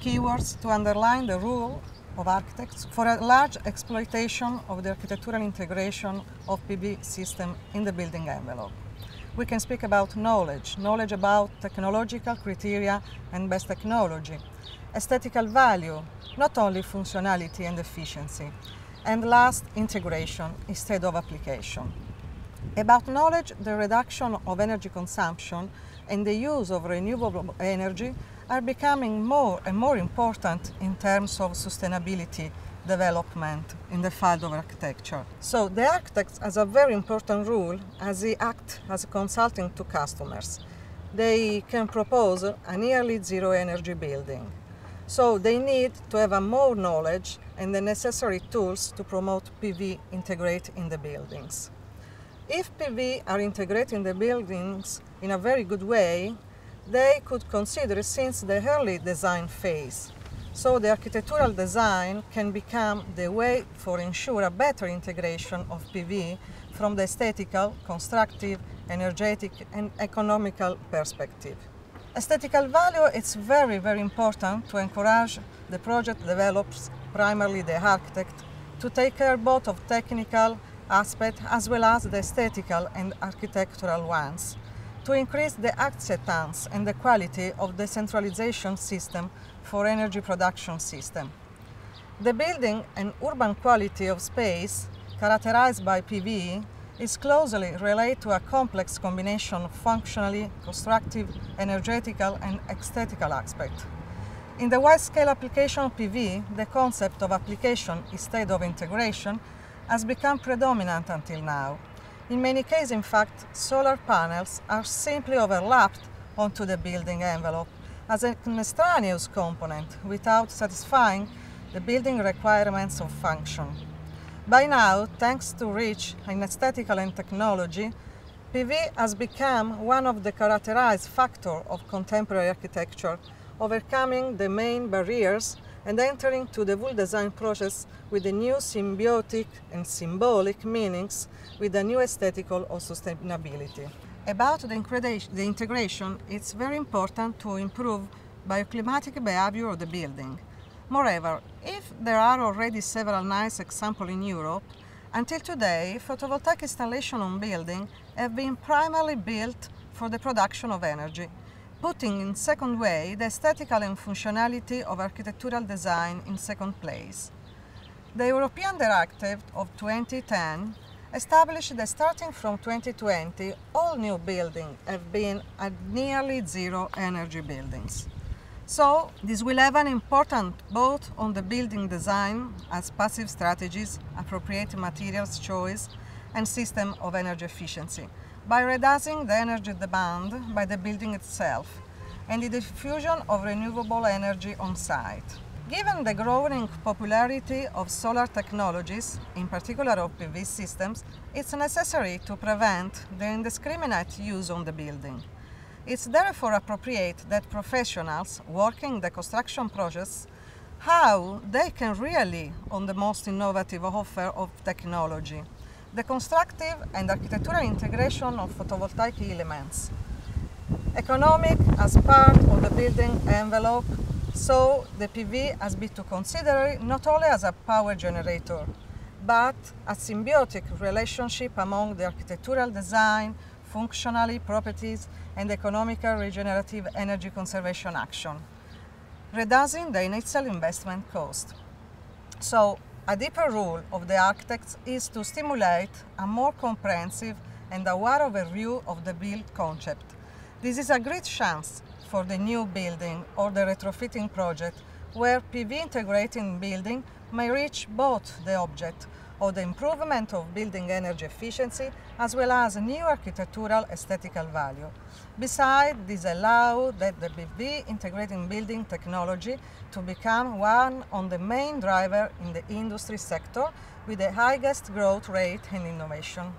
keywords to underline the rule of architects for a large exploitation of the architectural integration of PV system in the building envelope. We can speak about knowledge about technological criteria and best technology, aesthetical value, not only functionality and efficiency, and last, integration instead of application. About knowledge, the reduction of energy consumption and the use of renewable energy are becoming more and more important in terms of sustainability development in the field of architecture. So the architect has a very important role as he acts as consulting to customers. They can propose a nearly zero energy building. So they need to have a more knowledge and the necessary tools to promote PV integrate in the buildings. If PV are integrating the buildings in a very good way, they could consider since the early design phase. So the architectural design can become the way for ensure a better integration of PV from the aesthetical, constructive, energetic and economical perspective. Aesthetical value is very, very important to encourage the project developers, primarily the architect, to take care both of technical aspects as well as the aesthetical and architectural ones, to increase the acceptance and the quality of the centralization system for energy production system. The building and urban quality of space, characterized by PV, is closely related to a complex combination of functionally, constructive, energetical and aesthetical aspects. In the wide-scale application of PV, the concept of application instead of integration has become predominant until now. In many cases, in fact, solar panels are simply overlapped onto the building envelope as an extraneous component without satisfying the building requirements of function. By now, thanks to reach in aesthetical and technology, PV has become one of the characterized factors of contemporary architecture, overcoming the main barriers and entering to the full design process with the new symbiotic and symbolic meanings with the new aesthetical or sustainability. About the integration, it's very important to improve bioclimatic behavior of the building. Moreover, if there are already several nice examples in Europe, until today, photovoltaic installations on buildings have been primarily built for the production of energy, putting in second way the aesthetical and functionality of architectural design in second place. The European Directive of 2010 established that starting from 2020, all new buildings have been at nearly zero energy buildings. So this will have an important both on the building design as passive strategies, appropriate materials choice, and system of energy efficiency, by reducing the energy demand by the building itself and the diffusion of renewable energy on site. Given the growing popularity of solar technologies, in particular of PV systems, it's necessary to prevent the indiscriminate use on the building. It's therefore appropriate that professionals working the construction process how they can really on the most innovative offer of technology, the constructive and architectural integration of photovoltaic elements, economic as part of the building envelope, so the PV has been to consider not only as a power generator, but a symbiotic relationship among the architectural design, functional properties and economical regenerative energy conservation action, reducing the initial investment cost. So, a deeper role of the architects is to stimulate a more comprehensive and aware overview of the built concept. This is a great chance for the new building or the retrofitting project where PV integrating building may reach both the object of the improvement of building energy efficiency as well as new architectural aesthetical value. Besides, this allows that the PV integrating building technology to become one of the main drivers in the industry sector with the highest growth rate and innovation.